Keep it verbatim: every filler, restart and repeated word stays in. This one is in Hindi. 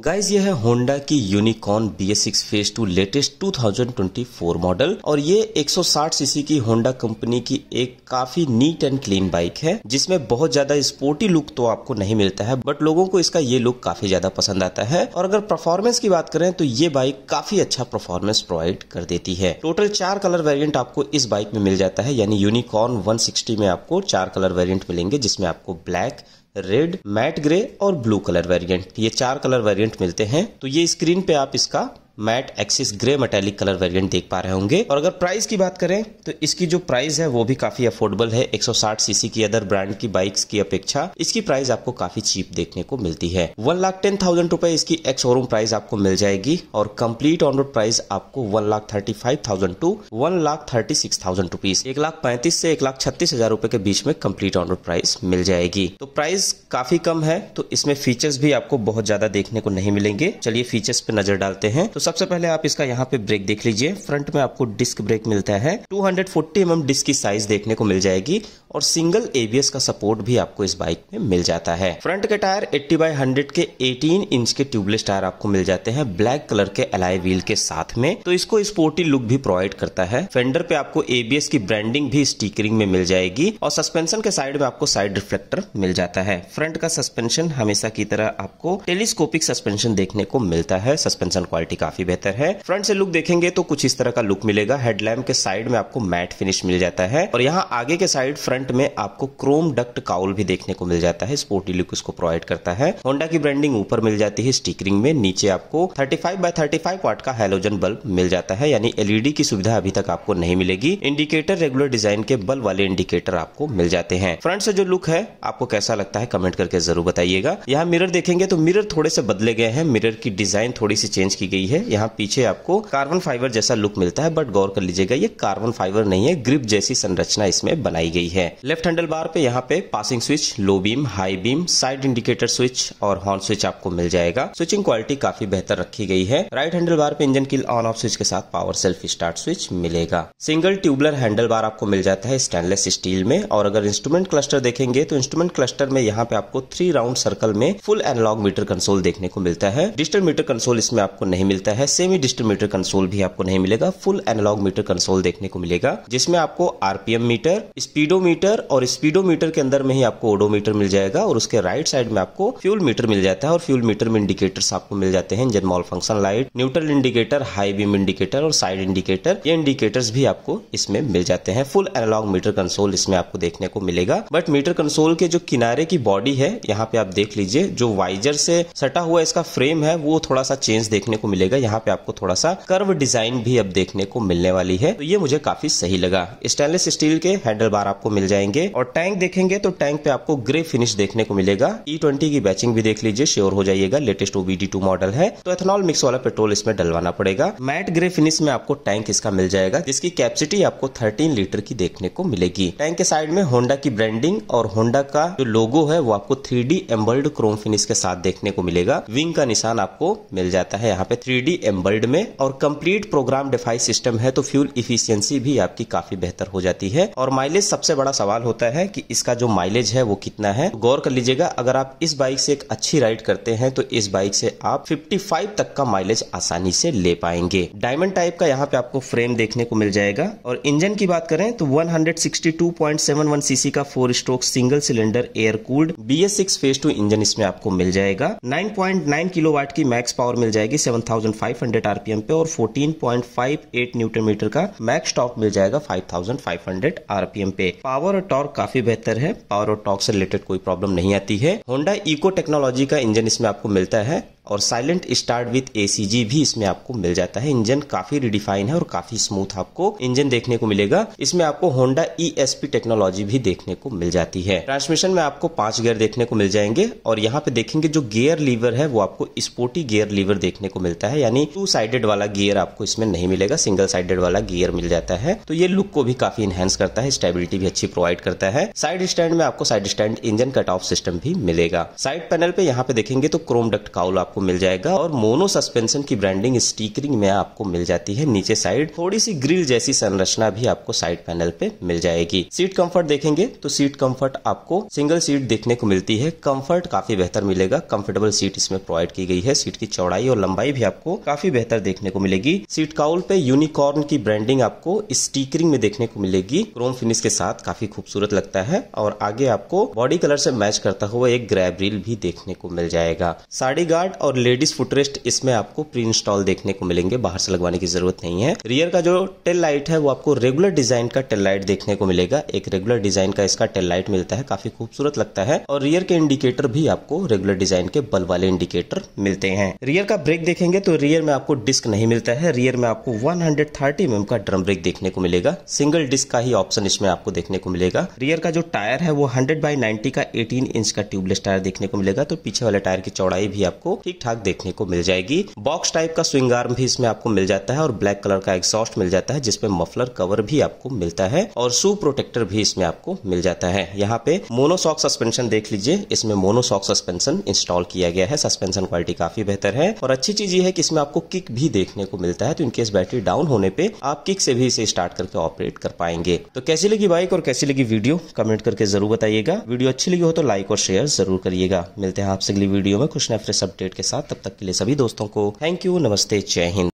गाइज ये है होंडा की unicorn B S six phase two latest two thousand twenty four model और ये एक सौ साठ सीसी की होंडा कंपनी की एक काफी नीट एंड क्लीन बाइक है जिसमें बहुत ज्यादा स्पोर्टी लुक तो आपको नहीं मिलता है बट लोगों को इसका ये लुक काफी ज्यादा पसंद आता है। और अगर परफॉर्मेंस की बात करें तो ये बाइक काफी अच्छा परफॉर्मेंस प्रोवाइड कर देती है। टोटल चार कलर वेरियंट आपको इस बाइक में मिल जाता है, यानी यूनिकॉर्न वन सिक्स्टी में आपको चार कलर वेरियंट मिलेंगे जिसमें आपको ब्लैक, रेड, मैट ग्रे और ब्लू कलर वेरिएंट, ये चार कलर वेरिएंट मिलते हैं। तो ये स्क्रीन पे आप इसका matte axis grey metallic colour variant देख पा रहे होंगे। और अगर प्राइस की बात करें तो इसकी जो प्राइस है वो भी काफी अफोर्डेबल है, एक सौ साठ सीसी की अदर ब्रांड की बाइक्स की अपेक्षा इसकी प्राइस आपको काफी चीप देखने को मिलती है। वन लाख टेन थाउजेंड रुपए इसकी एक्स शोरूम प्राइस आपको मिल जाएगी और कंप्लीट ऑन रोड प्राइस आपको one lakh thirty five thousand to one lakh thirty six thousand rupees, एक लाख पैंतीस से एक लाख छत्तीस हजार रुपए के बीच में कंप्लीट ऑन रोड प्राइस मिल जाएगी। तो प्राइस काफी कम है, तो इसमें फीचर्स भी आपको बहुत ज्यादा देखने को नहीं मिलेंगे। चलिए फीचर्स पे नजर डालते हैं। तो सबसे पहले आप इसका यहाँ पे ब्रेक देख लीजिए, फ्रंट में आपको डिस्क ब्रेक मिलता है, two hundred forty M M disc की साइज देखने को मिल जाएगी और सिंगल ए बी एस का सपोर्ट भी आपको इस बाइक में मिल जाता है। फ्रंट के टायर अस्सी बाई हंड्रेड के अठारह इंच के ट्यूबलेस टायर आपको मिल जाते हैं ब्लैक कलर के अलॉय व्हील के साथ में, तो इसको स्पोर्टी लुक भी प्रोवाइड करता है। फेंडर पे आपको ए बी एस की ब्रांडिंग भी स्टिकरिंग में मिल जाएगी और सस्पेंशन के साइड में आपको साइड रिफ्लेक्टर मिल जाता है। फ्रंट का सस्पेंशन हमेशा की तरह आपको टेलीस्कोपिक सस्पेंशन देखने को मिलता है, सस्पेंशन क्वालिटी काफी बेहतर है। फ्रंट से लुक देखेंगे तो कुछ इस तरह का लुक मिलेगा। हेडलैम्प के साइड में आपको मैट फिनिश मिल जाता है और यहाँ आगे के साइड फ्रंट में आपको क्रोम डक्ट काउल भी देखने को मिल जाता है, स्पोर्टी लुक उसको प्रोवाइड करता है। होंडा की ब्रांडिंग ऊपर मिल जाती है स्टिकरिंग में, नीचे आपको thirty five by thirty five watt का हैलोजन बल्ब मिल जाता है, यानी एल ई डी की सुविधा अभी तक आपको नहीं मिलेगी। इंडिकेटर रेगुलर डिजाइन के बल्ब वाले इंडिकेटर आपको मिल जाते हैं। फ्रंट से जो लुक है आपको कैसा लगता है कमेंट करके जरूर बताइएगा। यहाँ मिरर देखेंगे तो मिरर थोड़े से बदले गए हैं, मिरर की डिजाइन थोड़ी सी चेंज की गई है। यहाँ पीछे आपको कार्बन फाइबर जैसा लुक मिलता है बट गौर कर लीजिएगा ये कार्बन फाइबर नहीं है, ग्रिप जैसी संरचना इसमें बनाई गई है। लेफ्ट हैंडल बार पे यहाँ पे passing switch, low beam, high beam, side indicator switch और हॉर्न स्विच आपको मिल जाएगा। स्विचिंग क्वालिटी काफी बेहतर रखी गई है। राइट हैंडल बार पे engine kill on off switch के साथ पावर सेल्फ स्टार्ट स्विच मिलेगा। सिंगल ट्यूबुलर हैंडल बार आपको मिल जाता है स्टेनलेस स्टील में। और अगर इंस्ट्रूमेंट क्लस्टर देखेंगे तो इंस्ट्रूमेंट क्लस्टर में यहाँ पे आपको थ्री राउंड सर्कल में फुल एनालॉग मीटर कंसोल देखने को मिलता है। डिजिटल मीटर कंसोल इसमें आपको नहीं मिलता है, सेमी डिजिटल मीटर कंसोल भी आपको नहीं मिलेगा, फुल एनालॉग मीटर कंसोल देखने को मिलेगा जिसमें आपको R P M meter, speedometer और स्पीडोमीटर के अंदर में ही आपको ओडोमीटर मिल जाएगा। और उसके राइट साइड में आपको फ्यूल मीटर मिल जाता है और फ्यूल मीटर में इंडिकेटर्स आपको मिल जाते हैं, engine malfunction light, neutral indicator, high beam indicator और साइड इंडिकेटर, ये इंडिकेटर्स भी आपको इसमें मिल जाते हैं। फुल एनालॉग मीटर कंसोल इसमें आपको देखने को मिलेगा। बट मीटर कंसोल के जो किनारे की बॉडी है यहाँ पे आप देख लीजिए, जो वाइजर से सटा हुआ इसका फ्रेम है वो थोड़ा सा चेंज देखने को मिलेगा। यहाँ पे आपको थोड़ा सा कर्व डिजाइन भी अब देखने को मिलने वाली है, तो ये मुझे काफी सही लगा। स्टेनलेस स्टील के हैंडल बार आपको मिल जाएंगे। और टैंक देखेंगे तो टैंक पे आपको ग्रे फिनिश देखने को मिलेगा। ई ट्वेंटी की बैचिंग भी देख लीजिए, श्योर हो जाइएगा latest O B D two model है तो एथेनॉल मिक्स वाला पेट्रोल इसमें डलवाना पड़ेगा। मैट ग्रे फिनिश में आपको टैंक इसका मिल जाएगा जिसकी कैपेसिटी आपको थर्टीन लीटर की देखने को मिलेगी। टैंक के साइड में होंडा की ब्रांडिंग और होंडा का जो लोगो है वो आपको थ्री डी एम्बल्ड क्रोम फिनिश के साथ देखने को मिलेगा। विंग का निशान आपको मिल जाता है यहाँ पे थ्री डी एम्बल्ड में। और कंप्लीट प्रोग्राम डिफाइस सिस्टम है तो फ्यूल इफिशियंसी भी आपकी काफी बेहतर हो जाती है। और माइलेज सबसे बड़ा सवाल होता है कि इसका जो माइलेज है वो कितना है। तो गौर कर लीजिएगा, अगर आप इस बाइक से एक अच्छी राइड करते हैं तो इस बाइक से आप पचपन तक का माइलेज आसानी से ले पाएंगे। डायमंड टाइप का यहाँ पे आपको फ्रेम देखने को मिल जाएगा। और इंजन की बात करें तो one sixty two point seven one CC का four stroke single cylinder air cooled B S six phase two engine इसमें आपको मिल जाएगा। Nine point nine kilo watt की मैक्स पावर मिल जाएगी seven thousand five hundred RPM पे और fourteen point five eight newton metre का मैक्स टॉर्क मिल जाएगा five thousand five hundred RPM पे। पावर और टॉर्क काफी बेहतर है, पावर और टॉर्क से रिलेटेड कोई प्रॉब्लम नहीं आती है। होंडा इको टेक्नोलॉजी का इंजन इसमें आपको मिलता है और silent start with A C G भी इसमें आपको मिल जाता है। इंजन काफी रिडिफाइन है और काफी स्मूथ आपको इंजन देखने को मिलेगा। इसमें आपको Honda E S P technology भी देखने को मिल जाती है। ट्रांसमिशन में आपको पांच गियर देखने को मिल जाएंगे और यहाँ पे देखेंगे जो गियर लीवर है वो आपको स्पोर्टी गियर लीवर देखने को मिलता है, यानी टू साइडेड वाला गियर आपको इसमें नहीं मिलेगा, सिंगल साइडेड वाला गियर मिल जाता है। तो ये लुक को भी काफी एनहेंस करता है, स्टेबिलिटी भी अच्छी प्रोवाइड करता है। साइड स्टैंड में आपको side stand engine cut off system भी मिलेगा। साइड पैनल पे यहाँ पे देखेंगे तो क्रोम डक्ट काउल आपको मिल जाएगा और मोनो सस्पेंशन की ब्रांडिंग स्टीकरिंग में आपको मिल जाती है। नीचे साइड थोड़ी सी ग्रिल जैसी संरचना भी आपको साइड पैनल पे मिल जाएगी। सीट कंफर्ट देखेंगे तो सीट कंफर्ट आपको सिंगल सीट देखने को मिलती है। कंफर्ट काफी बेहतर मिलेगा, कंफर्टेबल सीट इसमें प्रोवाइड की गई है। सीट की चौड़ाई और लंबाई भी आपको काफी बेहतर देखने को मिलेगी। सीट काउल पे यूनिकॉर्न की ब्रांडिंग आपको स्टीकरिंग में देखने को मिलेगी, क्रोम फिनिश के साथ काफी खूबसूरत लगता है और आगे आपको बॉडी कलर से मैच करता हुआ एक ग्रैब रील भी देखने को मिल जाएगा। साड़ी गार्ड और लेडीज फुटरेस्ट इसमें आपको प्री इंस्टॉल देखने को मिलेंगे, बाहर से लगवाने की जरूरत नहीं है। रियर का जो टेल लाइट है वो आपको रेगुलर डिजाइन का टेल लाइट देखने को मिलेगा। एक रेगुलर डिजाइन का इसका टेल लाइट मिलता है, काफी खूबसूरत लगता है और रियर के इंडिकेटर भी आपको रेगुलर डिजाइन के बल्ब वाले इंडिकेटर मिलते हैं। रियर का ब्रेक देखेंगे तो रियर में आपको डिस्क नहीं मिलता है, रियर में आपको एक सौ तीस एम एम का ड्रम ब्रेक देखने को मिलेगा। सिंगल डिस्क का ही ऑप्शन इसमें आपको देखने को मिलेगा। रियर का जो टायर है वो सौ बाई नब्बे का अठारह इंच का ट्यूबलेस टायर देखने को मिलेगा, तो पीछे वाले टायर की चौड़ाई भी आपको ठीक ठाक देखने को मिल जाएगी। बॉक्स टाइप का स्विंग आर्म भी इसमें आपको मिल जाता है और ब्लैक कलर का एग्जॉस्ट मिल जाता है, जिसमें मफलर कवर भी आपको मिलता है और शू प्रोटेक्टर भी इसमें आपको मिल जाता है। यहाँ पे मोनोसॉक सस्पेंशन देख लीजिए, इसमें मोनोसॉक सस्पेंशन इंस्टॉल किया गया है। सस्पेंशन क्वालिटी काफी बेहतर है और अच्छी चीज ये है कि इसमें आपको किक भी देखने को मिलता है, तो इनकेस बैटरी डाउन होने पे आप किक से भी इसे स्टार्ट करके ऑपरेट कर पाएंगे। तो कैसी लगी बाइक और कैसी लगी वीडियो कमेंट करके जरूर बताइएगा। वीडियो अच्छी लगी हो तो लाइक और शेयर जरूर करिएगा। मिलते हैं आपसे अगली वीडियो में कुछ नए फ्रेश अपडेट के साथ, तब तक के लिए सभी दोस्तों को थैंक यू, नमस्ते, जय हिंद।